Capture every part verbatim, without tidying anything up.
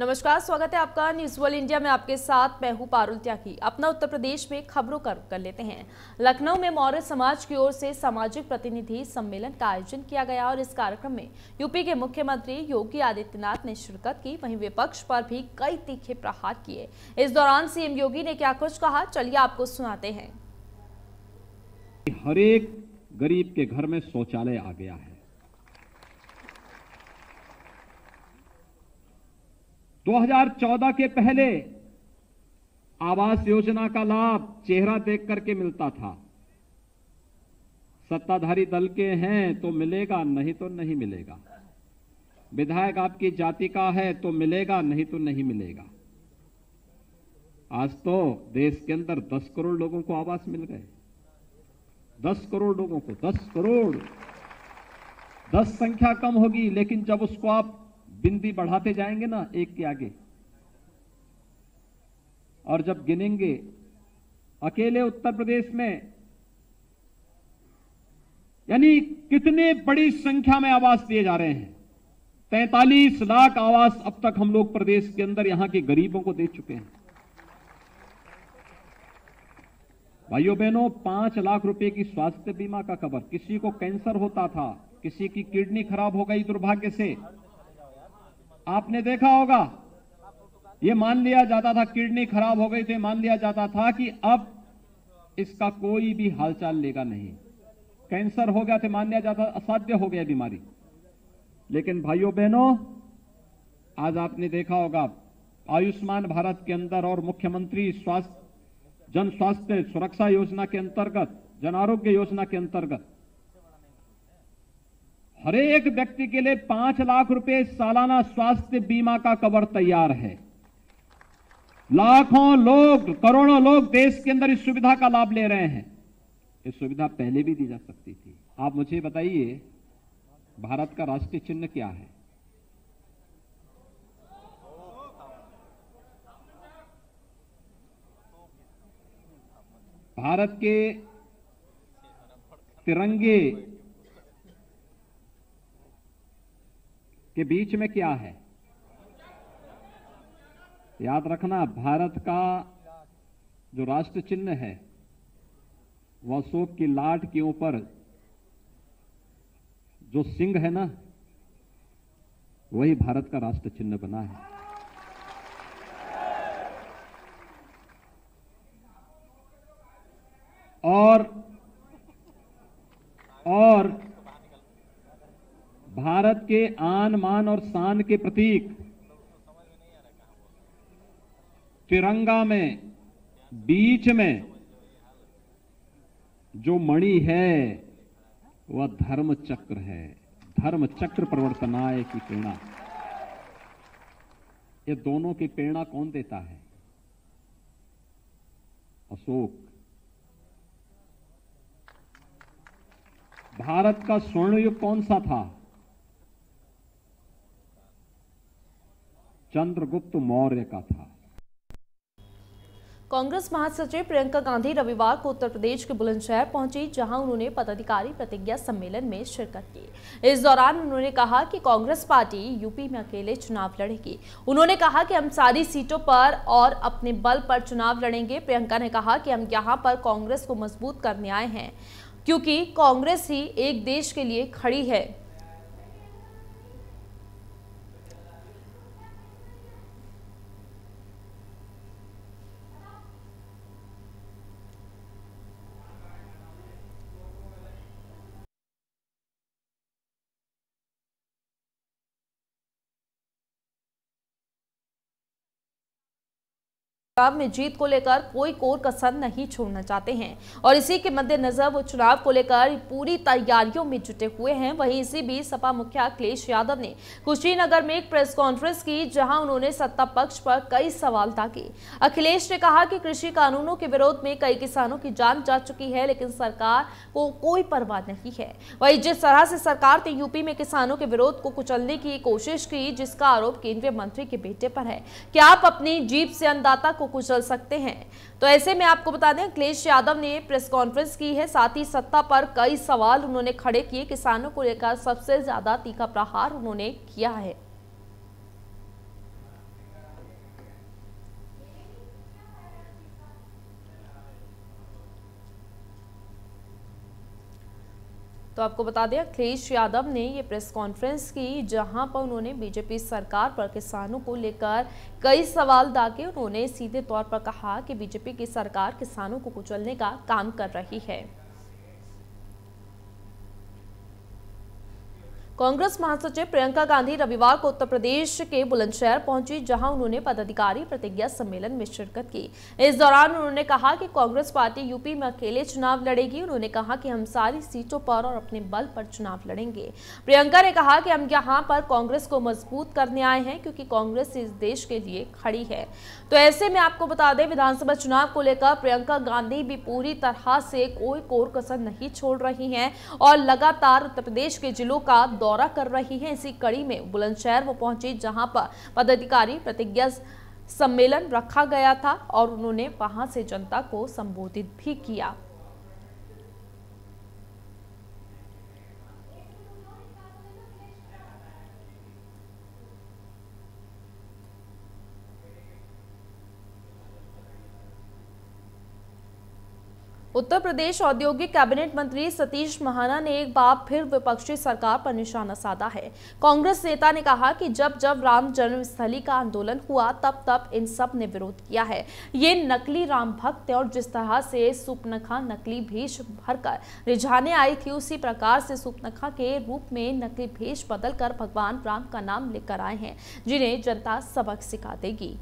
नमस्कार, स्वागत है आपका न्यूज़ वर्ल्ड इंडिया में। आपके साथ मैं हूं पारुल त्यागी। अपना उत्तर प्रदेश में खबरों का रुख कर लेते हैं। लखनऊ में मौर्य समाज की ओर से सामाजिक प्रतिनिधि सम्मेलन का आयोजन किया गया और इस कार्यक्रम में यूपी के मुख्यमंत्री योगी आदित्यनाथ ने शिरकत की। वहीं विपक्ष पर भी कई तीखे प्रहार किए। इस दौरान सीएम योगी ने क्या कुछ कहा, चलिए आपको सुनाते हैं। हर एक गरीब के घर में शौचालय आ गया है। दो हज़ार चौदह के पहले आवास योजना का लाभ चेहरा देख करके मिलता था। सत्ताधारी दल के हैं तो मिलेगा, नहीं तो नहीं मिलेगा। विधायक आपकी जाति का है तो मिलेगा, नहीं तो नहीं मिलेगा। आज तो देश के अंदर दस करोड़ लोगों को आवास मिल गए। दस करोड़ लोगों को दस करोड़ दस संख्या कम होगी, लेकिन जब उसको आप बिंदी बढ़ाते जाएंगे ना एक के आगे, और जब गिनेंगे अकेले उत्तर प्रदेश में यानी कितने बड़ी संख्या में आवास दिए जा रहे हैं। तैंतालीस लाख आवास अब तक हम लोग प्रदेश के अंदर यहां के गरीबों को दे चुके हैं। भाइयों बहनों, पांच लाख रुपए की स्वास्थ्य बीमा का कवर। किसी को कैंसर होता था, किसी की किडनी खराब हो गई दुर्भाग्य से। आपने देखा होगा, यह मान लिया जाता था, किडनी खराब हो गई तो मान लिया जाता था कि अब इसका कोई भी हालचाल लेगा नहीं। कैंसर हो गया तो मान लिया जाता असाध्य हो गया बीमारी। लेकिन भाइयों बहनों, आज आपने देखा होगा आयुष्मान भारत के अंदर और मुख्यमंत्री स्वास्थ्य जन स्वास्थ्य सुरक्षा योजना के अंतर्गत, जन आरोग्य योजना के अंतर्गत हर एक व्यक्ति के लिए पांच लाख रुपए सालाना स्वास्थ्य बीमा का कवर तैयार है। लाखों लोग, करोड़ों लोग देश के अंदर इस सुविधा का लाभ ले रहे हैं। इस सुविधा पहले भी दी जा सकती थी। आप मुझे बताइए, भारत का राष्ट्रीय चिन्ह क्या है? भारत के तिरंगे के बीच में क्या है? याद रखना, भारत का जो राष्ट्र चिन्ह है वह अशोक की लाट के ऊपर जो सिंह है ना, वही भारत का राष्ट्र चिन्ह बना है। और और भारत के आन मान और शान के प्रतीक तिरंगा में बीच में जो मणि है वह धर्म चक्र है। धर्म चक्र प्रवर्तनाय की प्रेरणा, ये दोनों की प्रेरणा कौन देता है? अशोक। भारत का स्वर्ण युग कौन सा था? चंद्रगुप्त मौर्य का था। कांग्रेस महासचिव प्रियंका गांधी रविवार को उत्तर प्रदेश के बुलंदशहर पहुंची, जहां उन्होंने पदाधिकारी प्रतिज्ञा सम्मेलन में शिरकत की। इस दौरान उन्होंने कहा कि कांग्रेस पार्टी यूपी में अकेले चुनाव लड़ेगी। उन्होंने कहा कि हम सारी सीटों पर और अपने बल पर चुनाव लड़ेंगे। प्रियंका ने कहा कि हम यहाँ पर कांग्रेस को मजबूत करने आए हैं, क्योंकि कांग्रेस ही एक देश के लिए खड़ी है। चुनाव में जीत को लेकर कोई कोर कसर नहीं छोड़ना चाहते हैं और इसी के मद्देनजर वो चुनाव को लेकर पूरी तैयारियों में जुटे हुए हैं। वहीं इसी बीच सपा मुखिया अखिलेश यादव ने कुशीनगर में एक प्रेस कॉन्फ्रेंस की, जहां उन्होंने सत्ता पक्ष पर कई सवाल दागे। अखिलेश ने कहा कि कृषि कानूनों के विरोध में कई किसानों की जान जा चुकी है, लेकिन सरकार को कोई परवाह नहीं है। वहीं जिस तरह से सरकार ने यूपी में किसानों के विरोध को कुचलने की कोशिश की, जिसका आरोप केंद्रीय मंत्री के बेटे पर है। क्या आप अपनी जीभ से अन्नदाता को कुचल सकते हैं? तो ऐसे में आपको बता दें, अखिलेश यादव ने प्रेस कॉन्फ्रेंस की है। साथ ही सत्ता पर कई सवाल उन्होंने खड़े किए। किसानों को लेकर सबसे ज्यादा तीखा प्रहार उन्होंने किया है। तो आपको बता दें अखिलेश यादव ने ये प्रेस कॉन्फ्रेंस की, जहां पर उन्होंने बीजेपी सरकार पर किसानों को लेकर कई सवाल दागे। उन्होंने सीधे तौर पर कहा कि बीजेपी की सरकार किसानों को कुचलने का काम कर रही है। कांग्रेस महासचिव प्रियंका गांधी रविवार को उत्तर प्रदेश के बुलंदशहर पहुंची, जहां उन्होंने पदाधिकारी प्रतिज्ञा सम्मेलन में शिरकत की। इस दौरान उन्होंने कहा कि कांग्रेस पार्टी यूपी में अकेले चुनाव लड़ेगी। उन्होंने कहा कि हम सारी सीटों पर और अपने बल पर चुनाव लड़ेंगे। प्रियंका ने कहा कि हम यहाँ पर कांग्रेस को मजबूत करने आए हैं, क्योंकि कांग्रेस इस देश के लिए खड़ी है। तो ऐसे में आपको बता दें विधानसभा चुनाव को लेकर प्रियंका गांधी भी पूरी तरह से कोई कोर कसर नहीं छोड़ रही है और लगातार उत्तर प्रदेश के जिलों का दौरा कर रही है। इसी कड़ी में बुलंदशहर वो पहुंची, जहां पर पदाधिकारी प्रतिज्ञा सम्मेलन रखा गया था और उन्होंने वहां से जनता को संबोधित भी किया। उत्तर प्रदेश औद्योगिक कैबिनेट मंत्री सतीश महाना ने एक बार फिर विपक्षी सरकार पर निशाना साधा है। कांग्रेस नेता ने कहा कि जब जब राम जन्मस्थली का आंदोलन हुआ तब तब इन सब ने विरोध किया है। ये नकली राम भक्त है और जिस तरह से शूर्पणखा नकली भेष भरकर रिझाने आई थी, उसी प्रकार से शूर्पणखा के रूप में नकली भेष बदलकर भगवान राम का नाम लेकर आए हैं, जिन्हें जनता सबक सिखा देगी।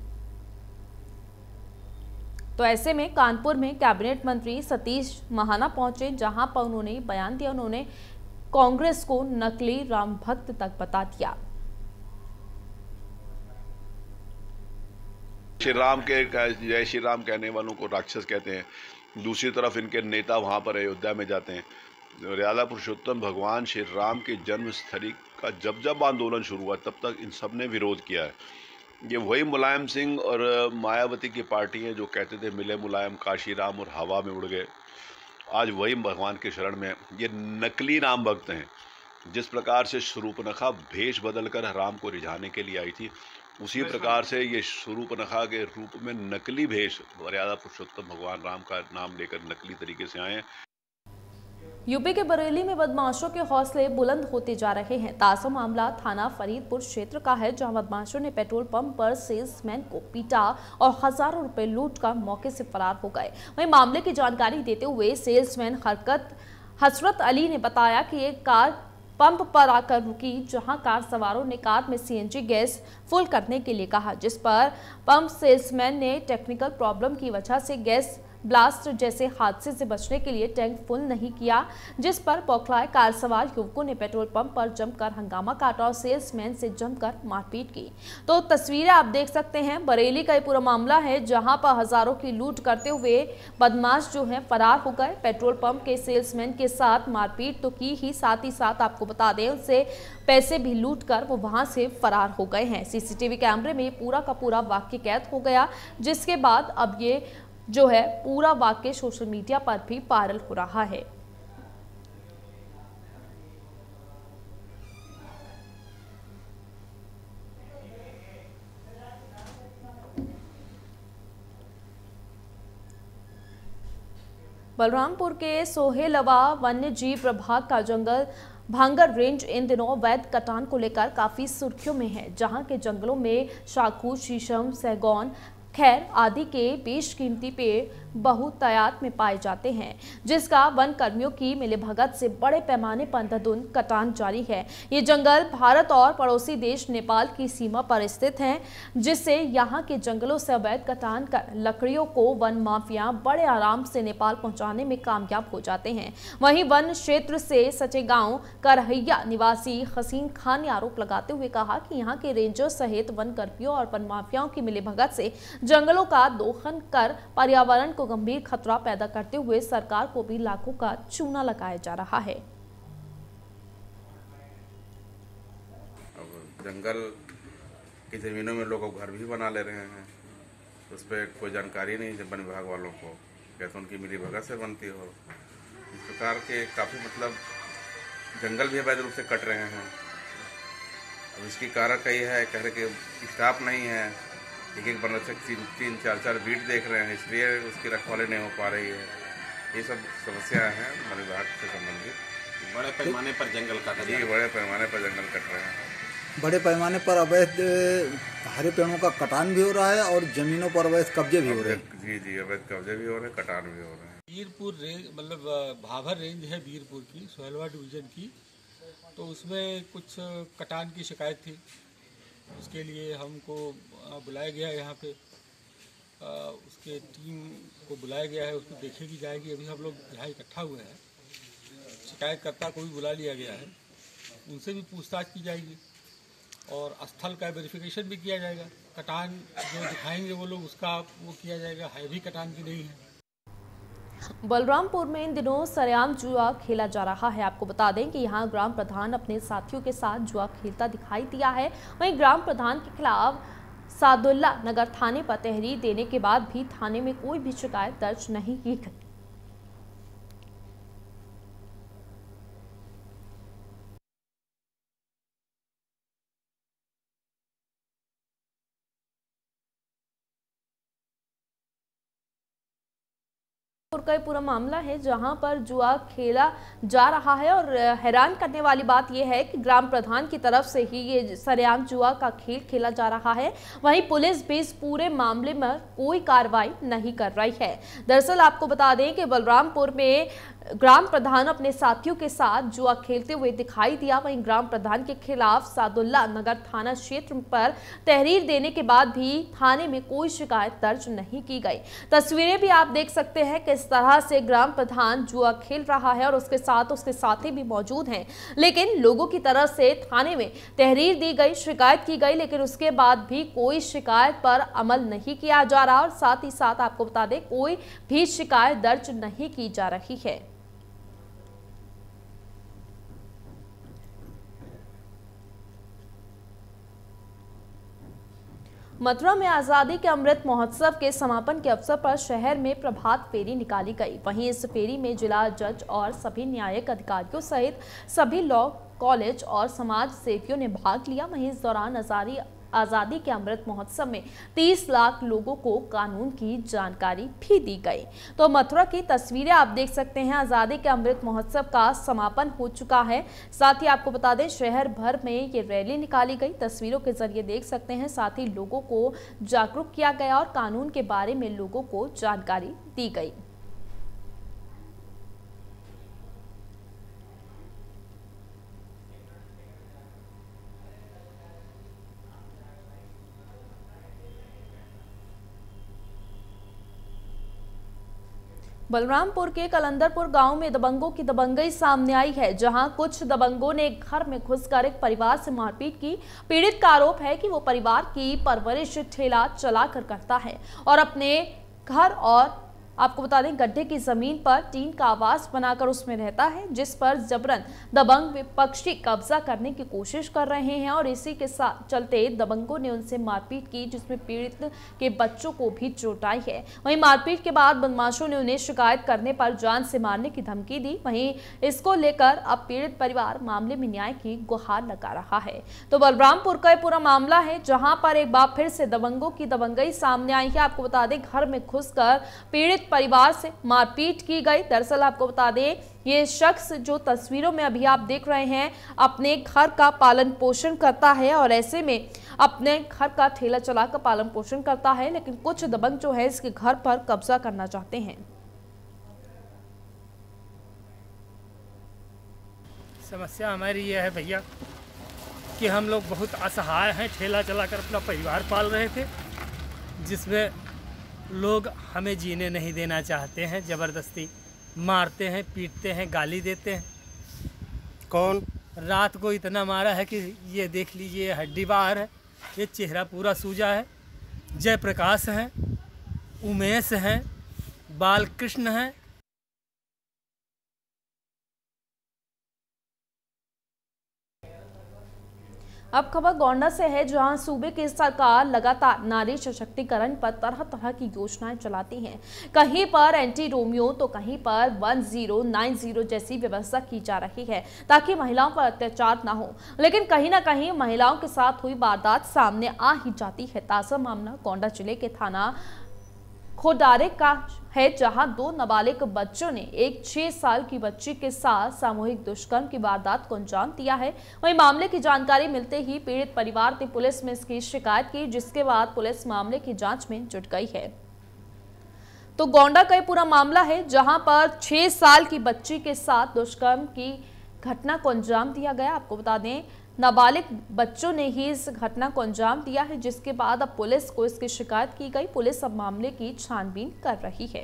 तो ऐसे में कानपुर में कैबिनेट मंत्री सतीश महाना पहुंचे, जहां पर उन्होंने बयान दिया। उन्होंने कांग्रेस को नकली राम भक्त तक बता दिया। श्री राम के जय श्री राम कहने वालों को राक्षस कहते हैं। दूसरी तरफ इनके नेता वहां पर अयोध्या में जाते हैं। रियाला पुरुषोत्तम भगवान श्री राम के जन्मस्थली का जब जब आंदोलन शुरू हुआ तब तक इन सब ने विरोध किया है। ये वही मुलायम सिंह और मायावती की पार्टी है जो कहते थे मिले मुलायम काशीराम और हवा में उड़ गए। आज वही भगवान के शरण में ये नकली राम भक्त हैं। जिस प्रकार से शूर्पणखा भेष बदलकर राम को रिझाने के लिए आई थी, उसी प्रकार से ये शूर्पणखा के रूप में नकली भेष मर्यादा पुरुषोत्तम भगवान राम का नाम लेकर नकली तरीके से आए हैं। यूपी के बरेली में बदमाशों के हौसले बुलंद होते जा रहे हैं। ताजा मामला थाना फरीदपुर क्षेत्र का है, जहां बदमाशों ने पेट्रोल पंप पर सेल्समैन को पीटा और हजारों रुपए लूट कर मौके से फरार हो गए। वहीं मामले की जानकारी देते हुए सेल्समैन हरकत हसरत अली ने बताया कि एक कार पंप पर आकर रुकी, जहां कार सवारों ने कार में सीएनजी गैस फुल करने के लिए कहा, जिस पर पंप सेल्समैन ने टेक्निकल प्रॉब्लम की वजह से गैस ब्लास्ट जैसे हादसे से बचने के लिए टैंक फुल नहीं किया, जिस पर बौखलाए कार सवार युवकों ने पेट्रोल पंप पर जमकर हंगामा काटा और सेल्समैन से जमकर मारपीट की। तो तस्वीरें आप देख सकते हैं, बरेली का ये पूरा मामला है, जहां पर हजारों की लूट करते हुए बदमाश जो है फरार हो गए। पेट्रोल पंप के सेल्समैन के साथ मारपीट तो की ही, साथ ही साथ आपको बता दें उनसे पैसे भी लूट कर वो वहाँ से फरार हो गए हैं। सीसीटीवी कैमरे में पूरा का पूरा वाक्य कैद हो गया, जिसके बाद अब ये जो है पूरा वाक्य सोशल मीडिया पर भी वायरल हो रहा है। बलरामपुर के सोहेलवा वन्य जीव प्रभाग का जंगल भांगर रेंज इन दिनों अवैध कटान को लेकर काफी सुर्खियों में है, जहां के जंगलों में शाखू, शीशम, सैगौन, खैर आदि के बेशकीमती पेड़ बहुतायत में पाए जाते हैं, जिसका वन कर्मियों की मिलीभगत से बड़े पैमाने पर अंधाधुंध कटान जारी है। ये जंगल भारत और पड़ोसी देश नेपाल की सीमा पर स्थित हैं, जिससे यहाँ के जंगलों से अवैध कटान कर लकड़ियों को वन माफिया बड़े आराम से नेपाल पहुँचाने में कामयाब हो जाते हैं। वहीं वन क्षेत्र से सटे गाँव करहैया निवासी हसीन खान ने आरोप लगाते हुए कहा कि यहाँ के रेंजर सहित वन कर्मियों और वन माफियाओं की मिलीभगत से जंगलों का दोहन कर पर्यावरण को गंभीर खतरा पैदा करते हुए सरकार को भी लाखों का चूना लगाया जा रहा है। अब जंगल की जमीनों में लोग घर भी बना ले रहे हैं, उस पर कोई जानकारी नहीं है वन विभाग वालों को, कहते उनकी मिलीभगत से बनती हो। इस प्रकार के काफी मतलब जंगल भी अवैध रूप से कट रहे हैं। अब इसकी कारक यही है, कह रहे कि स्टाफ नहीं है, एक एक वनरक्षक तीन तीन चार चार बीट देख रहे हैं, इसलिए उसकी रखवाली नहीं हो पा रही है। ये सब समस्याएं हैं वन विभाग से संबंधित, बड़े पैमाने पर जंगल काट रहे हैं। बड़े पैमाने पर जंगल कट रहे हैं, बड़े पैमाने पर अवैध हरे पेड़ों का कटान भी हो रहा है और जमीनों पर अवैध कब्जे भी हो रहे हैं। जी जी, अवैध कब्जे भी हो रहे हैं, कटान भी हो रहे हैं। वीरपुर रेंज मतलब भाभर रेंज है वीरपुर की, सोहेलवा डिवीजन की, तो उसमें कुछ कटान की शिकायत थी, उसके लिए हमको बुलाया गया है यहाँ पे, आ, उसके टीम को बुलाया गया है, उसको देखेगी जाएगी। अभी हम लोग यहाँ इकट्ठा हुए हैं, शिकायतकर्ता को भी बुला लिया गया है, उनसे भी पूछताछ की जाएगी और स्थल का वेरिफिकेशन भी किया जाएगा। कटान जो दिखाएंगे वो लोग उसका वो किया जाएगा, हैवी कटान की नहीं है। बलरामपुर में इन दिनों सरेआम जुआ खेला जा रहा है। आपको बता दें कि यहाँ ग्राम प्रधान अपने साथियों के साथ जुआ खेलता दिखाई दिया है। वहीं ग्राम प्रधान के खिलाफ सादुल्ला नगर थाने पर तहरीर देने के बाद भी थाने में कोई भी शिकायत दर्ज नहीं की गई। का पूरा मामला है जहां पर जुआ खेला जा रहा है और हैरान करने वाली बात यह है कि ग्राम प्रधान की तरफ से ही ये सरेआम जुआ का खेल खेला जा रहा है। वहीं पुलिस भी इस पूरे मामले में कोई कार्रवाई नहीं कर रही है। दरअसल आपको बता दें कि बलरामपुर में ग्राम प्रधान अपने साथियों के साथ जुआ खेलते हुए दिखाई दिया। वहीं ग्राम प्रधान के खिलाफ सादुल्ला नगर थाना क्षेत्र पर तहरीर देने के बाद भी थाने में कोई शिकायत दर्ज नहीं की गई। तस्वीरें भी आप देख सकते हैं किस तरह से ग्राम प्रधान जुआ खेल रहा है और उसके साथ उसके साथी भी मौजूद हैं, लेकिन लोगों की तरफ से थाने में तहरीर दी गई, शिकायत की गई, लेकिन उसके बाद भी कोई शिकायत पर अमल नहीं किया जा रहा और साथ ही साथ आपको बता दें कोई भी शिकायत दर्ज नहीं की जा रही है। मथुरा में आजादी के अमृत महोत्सव के समापन के अवसर पर शहर में प्रभात फेरी निकाली गई। वहीं इस फेरी में जिला जज और सभी न्यायिक अधिकारियों सहित सभी लॉ कॉलेज और समाज सेवियों ने भाग लिया। वहीं इस दौरान आजादी आज़ादी के अमृत महोत्सव में तीस लाख लोगों को कानून की जानकारी भी दी गई। तो मथुरा की तस्वीरें आप देख सकते हैं। आज़ादी के अमृत महोत्सव का समापन हो चुका है। साथ ही आपको बता दें शहर भर में ये रैली निकाली गई, तस्वीरों के जरिए देख सकते हैं। साथ ही लोगों को जागरूक किया गया और कानून के बारे में लोगों को जानकारी दी गई। बलरामपुर के कलंदरपुर गांव में दबंगों की दबंगई सामने आई है, जहां कुछ दबंगों ने एक घर में घुसकर एक परिवार से मारपीट की। पीड़ित का आरोप है कि वो परिवार की परवरिश ठेला चलाकर करता है और अपने घर और आपको बता दें गड्ढे की जमीन पर टीन का आवास बनाकर उसमें रहता है, जिस पर जबरन दबंग विपक्षी कब्जा करने की कोशिश कर रहे हैं और इसी के साथ चलते दबंगों ने उनसे मारपीट की, जिसमें पीड़ित के बच्चों को भी चोट आई है। वहीं मारपीट के बाद बदमाशों ने उन्हें शिकायत करने पर जान से मारने की धमकी दी। वहीं इसको लेकर अब पीड़ित परिवार मामले में न्याय की गुहार लगा रहा है। तो बलरामपुर का पूरा मामला है जहाँ पर एक बार फिर से दबंगों की दबंगई सामने आई है। आपको बता दें घर में घुसकर पीड़ित परिवार से मारपीट की गई। दरअसल आपको बता दें ये शख्स जो तस्वीरों में अभी आप देख रहे हैं अपने घर का पालन पोषण करता है और ऐसे में अपने घर का ठेला चलाकर पालन पोषण करता है, लेकिन कुछ दबंग जो है इसके घर पर कब्जा करना चाहते हैं। समस्या हमारी यह है भैया कि हम लोग बहुत असहाय हैं, ठेला चलाकर अपना परिवार पाल रहे थे, जिसमें लोग हमें जीने नहीं देना चाहते हैं, ज़बरदस्ती मारते हैं, पीटते हैं, गाली देते हैं। कौन रात को इतना मारा है कि ये देख लीजिए, हड्डी बाहर है, ये चेहरा पूरा सूजा है। जयप्रकाश हैं, उमेश हैं, बालकृष्ण हैं। अब खबर गोंडा से है जहां सूबे की सरकार लगातार नारी सशक्तिकरण पर तरह तरह की योजनाएं चलाती है। कहीं पर एंटी रोमियो तो कहीं पर वन जीरो नाइन जीरो जैसी व्यवस्था की जा रही है ताकि महिलाओं पर अत्याचार ना हो, लेकिन कहीं ना कहीं महिलाओं के साथ हुई वारदात सामने आ ही जाती है। ताजा मामला गोंडा जिले के थाना खोडारे का है, जहां दो नाबालिग बच्चों ने एक छह साल की बच्ची के साथ सामूहिक दुष्कर्म की वारदात को अंजाम दिया है। वहीं मामले की जानकारी मिलते ही पीड़ित परिवार ने पुलिस में इसकी शिकायत की, जिसके बाद पुलिस मामले की जांच में जुट गई है। तो गोंडा का पूरा मामला है, जहां पर छह साल की बच्ची के साथ दुष्कर्म की घटना को अंजाम दिया गया। आपको बता दें, नाबालिग बच्चों ने ही इस घटना को अंजाम दिया है, जिसके बाद अब पुलिस को इसकी शिकायत की गई। पुलिस अब मामले की छानबीन कर रही है।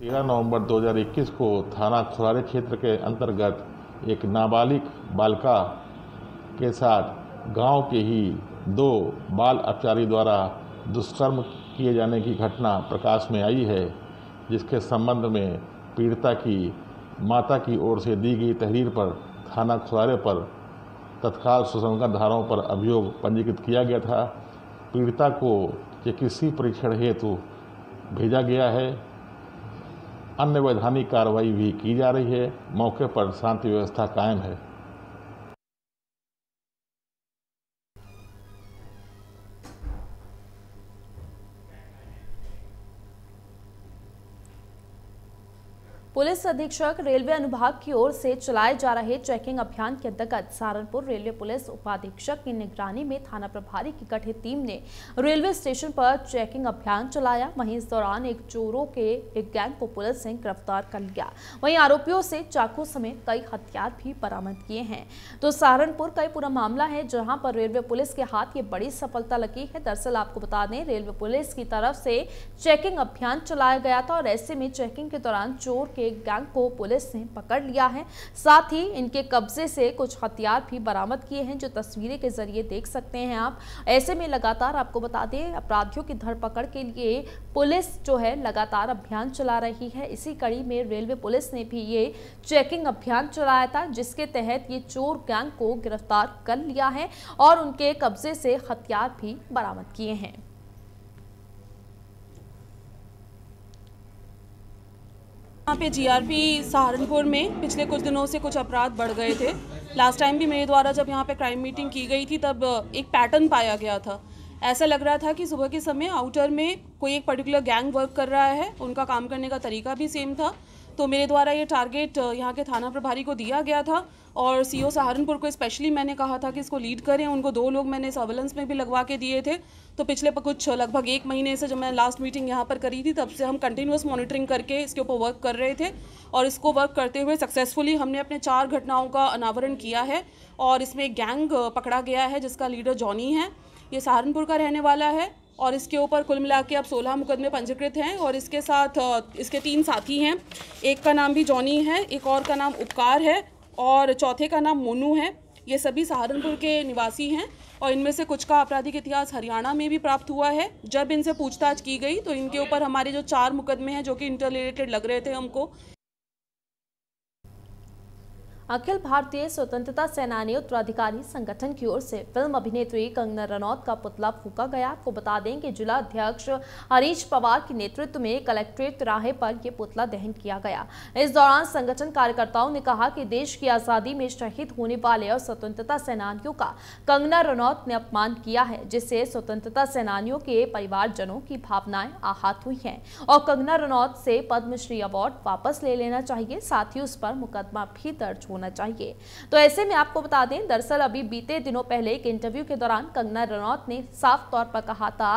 तेरह नवंबर दो हज़ार इक्कीस को थाना खोरारे क्षेत्र के अंतर्गत एक नाबालिग बालिका के साथ गांव के ही दो बाल अपचारी द्वारा दुष्कर्म किए जाने की घटना प्रकाश में आई है, जिसके संबंध में पीड़िता की माता की ओर से दी गई तहरीर पर थाना खुरारे पर तत्काल सुसंगत धाराओं पर अभियोग पंजीकृत किया गया था। पीड़िता को चिकित्सीय परीक्षण हेतु भेजा गया है। अन्य वैधानिक कार्रवाई भी की जा रही है। मौके पर शांति व्यवस्था कायम है। पुलिस अधीक्षक रेलवे अनुभाग की ओर से चलाए जा रहे चेकिंग अभियान के अंतर्गत सहारनपुर रेलवे पुलिस उपाधीक्षक की निगरानी में थाना प्रभारी की गठित टीम ने रेलवे स्टेशन पर चेकिंग अभियान चलाया। वहीं इस दौरान एक चोरों के एक गैंग को पुलिस ने गिरफ्तार कर लिया। वहीं आरोपियों से चाकू समेत कई हथियार भी बरामद किए हैं। तो सहारनपुर का पूरा मामला है, जहाँ पर रेलवे पुलिस के हाथ ये बड़ी सफलता लगी है। दरअसल आपको बता दें, रेलवे पुलिस की तरफ से चेकिंग अभियान चलाया गया था और ऐसे में चेकिंग के दौरान चोर के गैंग को पुलिस ने पकड़ लिया है। साथ ही इनके कब्जे से कुछ हथियार भी बरामद किए हैं, जो तस्वीरें के जरिए देख सकते हैं आप। ऐसे में लगातार आपको बता दें, अपराधियों की धरपकड़ के लिए पुलिस जो है लगातार अभियान चला रही है। इसी कड़ी में रेलवे पुलिस ने भी ये चेकिंग अभियान चलाया था, जिसके तहत ये चोर गैंग को गिरफ्तार कर लिया है और उनके कब्जे से हथियार भी बरामद किए हैं। यहाँ पे जीआरपी सहारनपुर में पिछले कुछ दिनों से कुछ अपराध बढ़ गए थे। लास्ट टाइम भी मेरे द्वारा जब यहाँ पे क्राइम मीटिंग की गई थी, तब एक पैटर्न पाया गया था। ऐसा लग रहा था कि सुबह के समय आउटर में कोई एक पर्टिकुलर गैंग वर्क कर रहा है, उनका काम करने का तरीका भी सेम था। तो मेरे द्वारा ये टारगेट यहाँ के थाना प्रभारी को दिया गया था और सी ओ सहारनपुर को स्पेशली मैंने कहा था कि इसको लीड करें। उनको दो लोग मैंने सर्वेलेंस में भी लगवा के दिए थे। तो पिछले कुछ लगभग एक महीने से जब मैं लास्ट मीटिंग यहाँ पर करी थी, तब से हम कंटिन्यूअस मॉनिटरिंग करके इसके ऊपर वर्क कर रहे थे और इसको वर्क करते हुए सक्सेसफुली हमने अपने चार घटनाओं का अनावरण किया है। और इसमें एक गैंग पकड़ा गया है जिसका लीडर जॉनी है। ये सहारनपुर का रहने वाला है और इसके ऊपर कुल मिला के अब सोलह मुकदमे पंजीकृत हैं और इसके साथ इसके तीन साथी हैं। एक का नाम भी जॉनी है, एक और का नाम उपकार है और चौथे का नाम मोनू है। ये सभी सहारनपुर के निवासी हैं और इनमें से कुछ का आपराधिक इतिहास हरियाणा में भी प्राप्त हुआ है। जब इनसे पूछताछ की गई तो इनके ऊपर हमारे जो चार मुकदमे हैं, जो कि इंटररिलेटेड लग रहे थे हमको। अखिल भारतीय स्वतंत्रता सेनानी उत्तराधिकारी संगठन की ओर से फिल्म अभिनेत्री कंगना रनौत का पुतला फूंका गया। आपको बता दें कि जिला अध्यक्ष हरीश पवार के नेतृत्व में कलेक्ट्रेट तिराहे पर यह पुतला दहन किया गया। इस दौरान संगठन कार्यकर्ताओं ने कहा कि देश की आज़ादी में शहीद होने वाले और स्वतंत्रता सेनानियों का कंगना रनौत ने अपमान किया है, जिससे स्वतंत्रता सेनानियों के परिवारजनों की भावनाएं आहत हुई हैं और कंगना रनौत से पद्मश्री अवार्ड वापस ले लेना चाहिए, साथ ही उस पर मुकदमा भी दर्ज चाहिए। तो ऐसे में आपको बता दें, दरअसल अभी बीते दिनों पहले एक इंटरव्यू के दौरान कंगना रनौत ने साफ तौर पर कहा था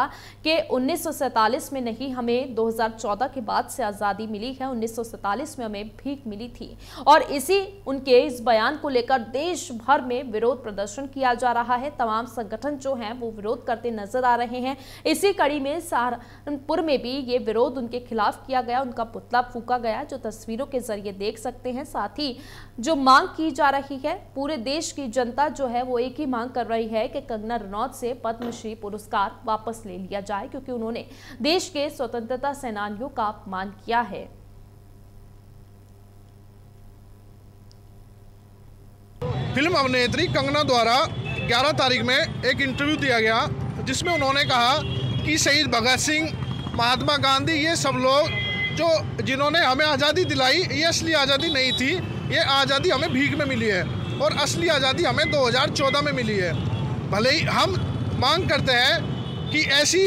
कि उन्नीस सौ सैंतालीस में नहीं, हमें दो हज़ार चौदह के बाद से आज़ादी मिली है। उन्नीस सौ सैंतालीस में हमें भीख मिली थी और इसी उनके इस बयान को लेकर देश भर में विरोध प्रदर्शन किया जा रहा है। तमाम संगठन जो हैं वो विरोध करते नजर आ रहे हैं। इसी कड़ी में सहारनपुर में भी ये विरोध उनके खिलाफ किया गया, उनका पुतला फूंका गया, जो तस्वीरों के जरिए देख सकते हैं। साथ ही जो मांग की जा रही है, पूरे देश की जनता जो है वो एक ही मांग कर रही है कि कंगना रनौत से पद्मश्री पुरस्कार वापस ले लिया जाए, क्योंकि उन्होंने देश के स्वतंत्रता सेनानियों का अपमान किया है। फिल्म अभिनेत्री कंगना द्वारा ग्यारह तारीख में एक इंटरव्यू दिया गया, जिसमें उन्होंने कहा कि शहीद भगत सिंह, महात्मा गांधी, ये सब लोग जो जिन्होंने हमें आज़ादी दिलाई, ये असली आज़ादी नहीं थी। ये आज़ादी हमें भीख में मिली है और असली आज़ादी हमें दो हज़ार चौदह में मिली है। भले ही हम मांग करते हैं कि ऐसी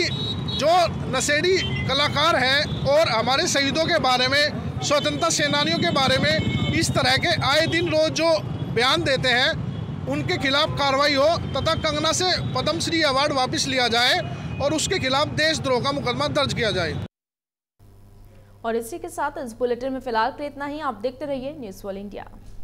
जो नशेड़ी कलाकार हैं और हमारे शहीदों के बारे में, स्वतंत्रता सेनानियों के बारे में इस तरह के आए दिन रोज जो बयान देते हैं उनके खिलाफ कार्रवाई हो तथा कंगना से पद्मश्री अवार्ड वापस लिया जाए और उसके खिलाफ देशद्रोह का मुकदमा दर्ज किया जाए। और इसी के साथ इस बुलेटिन में फिलहाल इतना ही। आप देखते रहिए न्यूज़ वर्ल्ड इंडिया।